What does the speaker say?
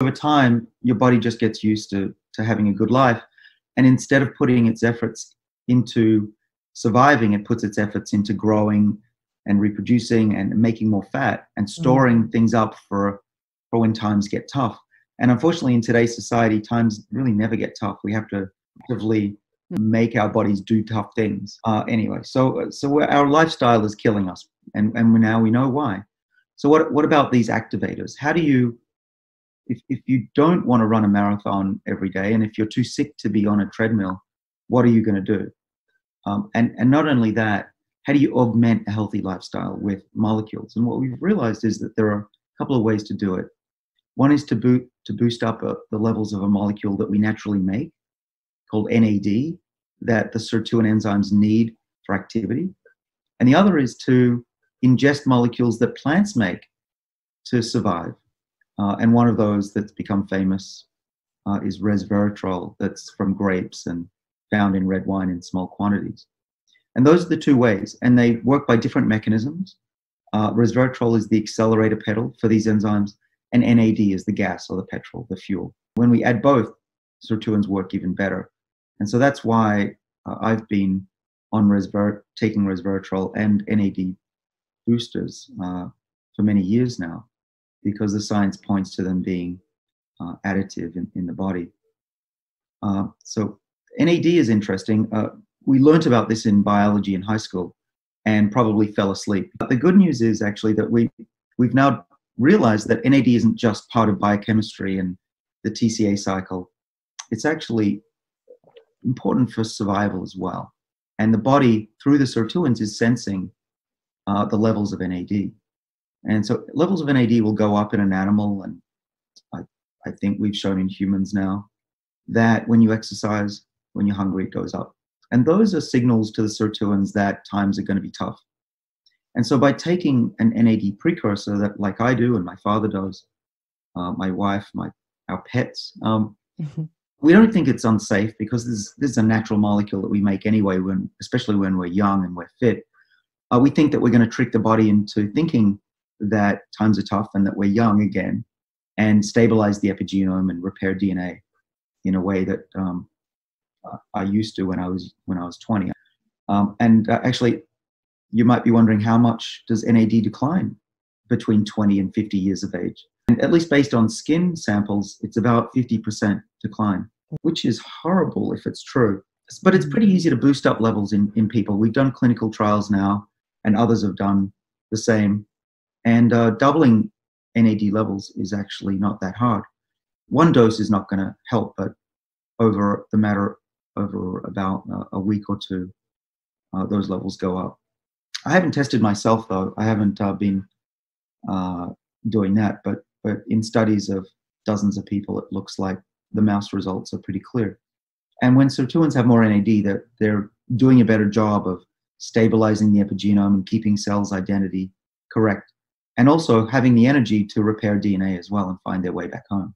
Over time, your body just gets used to having a good life. And instead of putting its efforts into surviving, it puts its efforts into growing and reproducing and making more fat and storing things up for when times get tough. And unfortunately, in today's society, times really never get tough. We have to actively make our bodies do tough things. Anyway, so our lifestyle is killing us, and now we know why. So what about these activators? How do you, if you don't want to run a marathon every day, and if you're too sick to be on a treadmill, what are you going to do? And not only that, how do you augment a healthy lifestyle with molecules? And what we've realized is that there are a couple of ways to do it. One is to boost up the levels of a molecule that we naturally make, called NAD, that the sirtuin enzymes need for activity. And the other is to ingest molecules that plants make to survive. And one of those that's become famous is resveratrol, that's from grapes and found in red wine in small quantities. And those are the two ways, and they work by different mechanisms. Resveratrol is the accelerator pedal for these enzymes, and NAD is the gas or the petrol, the fuel. When we add both, sirtuins work even better. And so that's why I've been on taking resveratrol and NAD boosters for many years now, because the science points to them being additive in the body. So NAD is interesting. We learnt about this in biology in high school and probably fell asleep. But the good news is actually that we've now realized that NAD isn't just part of biochemistry and the TCA cycle. It's actually important for survival as well. And the body, through the sirtuins, is sensing the levels of NAD. And so levels of NAD will go up in an animal, and I think we've shown in humans now that when you exercise, when you're hungry, it goes up. And those are signals to the sirtuins that times are going to be tough. And so by taking an NAD precursor that, like I do and my father does, my wife, our pets, we don't think it's unsafe, because this is a natural molecule that we make anyway, especially when we're young and we're fit. We think that we're going to trick the body into thinking that times are tough and that we're young again, and stabilize the epigenome and repair DNA in a way that I used to when I was 20. Actually, you might be wondering, how much does NAD decline between 20 and 50 years of age? And at least based on skin samples, it's about 50% decline, which is horrible if it's true. But it's pretty easy to boost up levels in people. We've done clinical trials now, and others have done the same. And doubling NAD levels is actually not that hard. One dose is not going to help, but over about a week or two, those levels go up. I haven't tested myself, though. I haven't been doing that, but in studies of dozens of people, it looks like the mouse results are pretty clear. And when sirtuins have more NAD, they're doing a better job of stabilizing the epigenome and keeping cells' identity correct, and also having the energy to repair DNA as well and find their way back home.